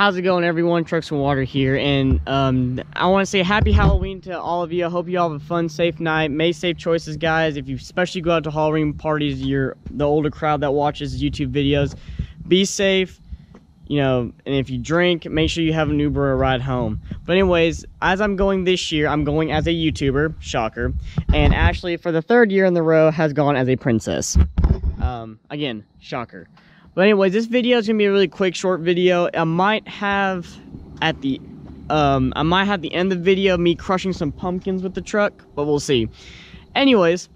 How's it going, everyone? Trucks and Water here, and I want to say happy Halloween to all of you. I hope you all have a fun, safe night. Make safe choices, guys. If you especially go out to Halloween parties, you're the older crowd that watches YouTube videos. Be safe, you know, and if you drink, make sure you have an Uber or ride home. But anyways, as I'm going this year, I'm going as a YouTuber, shocker, and Ashley, for the third year in a row, has gone as a princess. Again, shocker. But anyways, this video is gonna be a really quick, short video. I might have the end of the video me crushing some pumpkins with the truck, but we'll see. Anyways,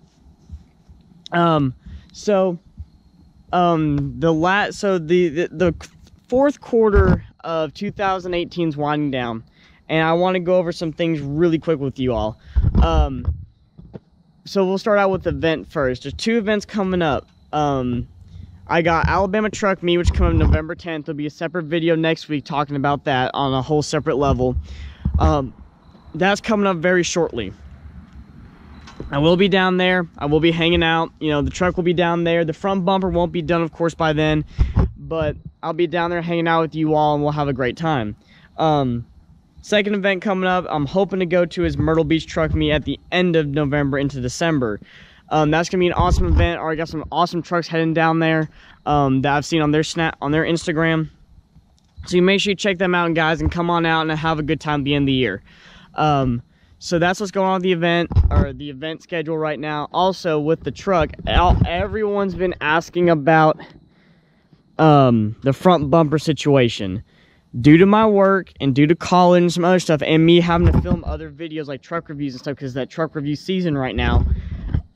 the fourth quarter of 2018 is winding down, and I want to go over some things really quick with you all. So we'll start out with the event first. There's two events coming up. I got Alabama Truck Meet, which comes November 10th. There'll be a separate video next week talking about that on a whole separate level. That's coming up very shortly. I will be down there. I will be hanging out. You know, the truck will be down there. The front bumper won't be done, of course, by then. But I'll be down there hanging out with you all, and we'll have a great time. Second event coming up, I'm hoping to go to, is Myrtle Beach Truck Meet at the end of November into December. That's gonna be an awesome event. I already got some awesome trucks heading down there that I've seen on their Instagram. So you make sure you check them out, guys, and come on out and have a good time at the end of the year. So that's what's going on with the event, or the event schedule right now. Also with the truck, everyone's been asking about the front bumper situation. Due to my work and due to college and some other stuff, and me having to film other videos like truck reviews and stuff, because that truck review season right now.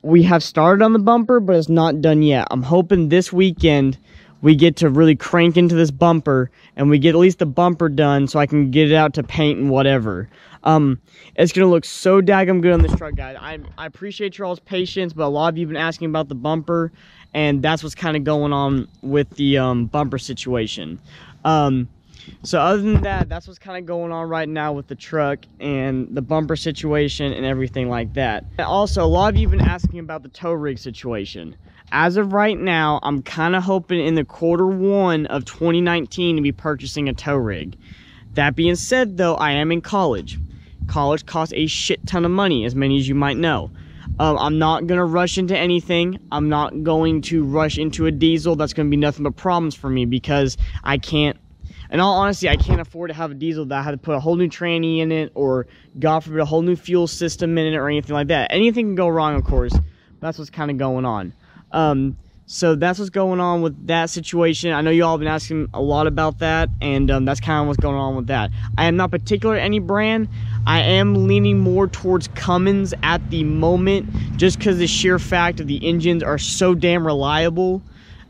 We have started on the bumper, but it's not done yet. I'm hoping this weekend we get to really crank into this bumper and we get at least the bumper done so I can get it out to paint and whatever. It's going to look so daggum good on this truck, guys. I appreciate your all's patience, but a lot of you have been asking about the bumper, and that's what's kind of going on with the bumper situation. So other than that, that's what's kind of going on right now with the truck and the bumper situation and everything like that. And also, a lot of you have been asking about the tow rig situation. As of right now, I'm kind of hoping in the quarter one of 2019 to be purchasing a tow rig. That being said, though, I am in college. College costs a shit ton of money, as many as you might know. I'm not going to rush into anything. I'm not going to rush into a diesel. That's going to be nothing but problems for me, because I can't. In all honesty, I can't afford to have a diesel that I had to put a whole new tranny in it, or, God forbid, a whole new fuel system in it or anything like that. Anything can go wrong, of course. That's what's kind of going on. So that's what's going on with that situation. I know you all have been asking a lot about that, and that's kind of what's going on with that. I am not particular to any brand. I am leaning more towards Cummins at the moment, just because the sheer fact of the engines are so damn reliable.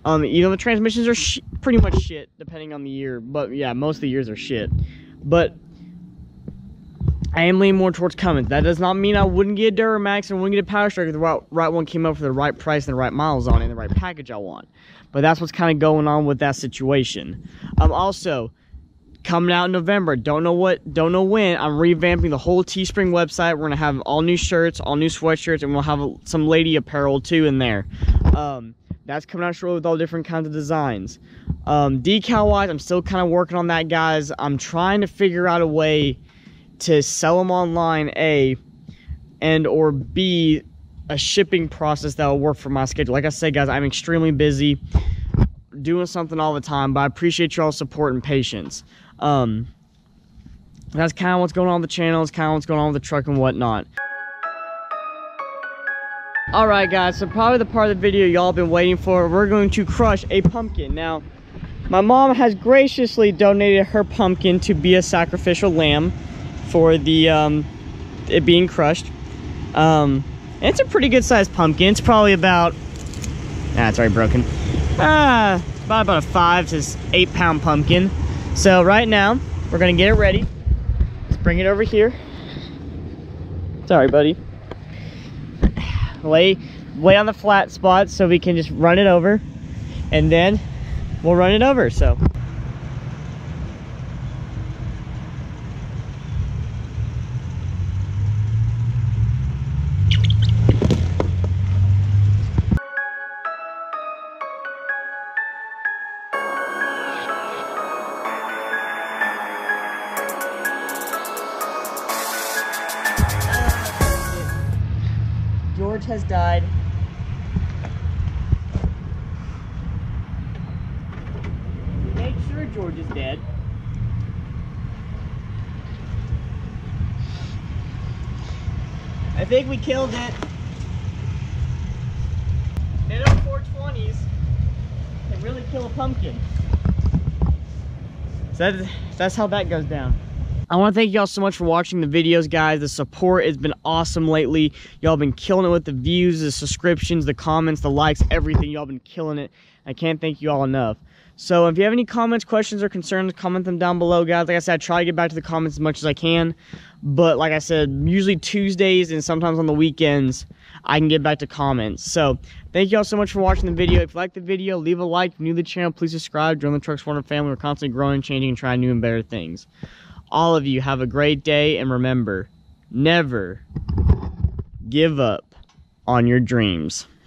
You know, the transmissions are pretty much shit, depending on the year. But, yeah, most of the years are shit. But I am leaning more towards Cummins. That does not mean I wouldn't get a Duramax and wouldn't get a Powerstroke if the right one came up for the right price and the right miles on it and the right package I want. But that's what's kind of going on with that situation. Also, coming out in November, don't know when, I'm revamping the whole Teespring website. We're going to have all new shirts, all new sweatshirts, and we'll have some lady apparel, too, in there. That's coming out shortly with all different kinds of designs. Decal-wise, I'm still kind of working on that, guys. I'm trying to figure out a way to sell them online, A, and or B, a shipping process that will work for my schedule. Like I said, guys, I'm extremely busy doing something all the time, but I appreciate y'all's support and patience. That's kind of what's going on with the channel. It's kind of what's going on with the truck and whatnot. Alright, guys, so probably the part of the video y'all been waiting for. We're going to crush a pumpkin. Now, my mom has graciously donated her pumpkin to be a sacrificial lamb for the it being crushed. And it's a pretty good sized pumpkin. It's probably about, it's already broken. About a 5 to 8 pound pumpkin. So right now, we're gonna get it ready. Let's bring it over here. Sorry, buddy. Lay on the flat spot so we can just run it over, and then we'll run it over. So has died. We made sure George is dead. I think we killed it. Nitto 420s can really kill a pumpkin. So that's how that goes down. I want to thank y'all so much for watching the videos, guys. The support has been awesome lately. Y'all been killing it with the views, the subscriptions, the comments, the likes, everything. Y'all been killing it. I can't thank you all enough. So if you have any comments, questions, or concerns, comment them down below, guys. Like I said, I try to get back to the comments as much as I can. But like I said, usually Tuesdays and sometimes on the weekends, I can get back to comments. So thank you all so much for watching the video. If you like the video, leave a like. If you're new to the channel, please subscribe. Join the Trucks and Water family. We're constantly growing, changing, and trying new and better things. All of you, have a great day. And remember, never give up on your dreams.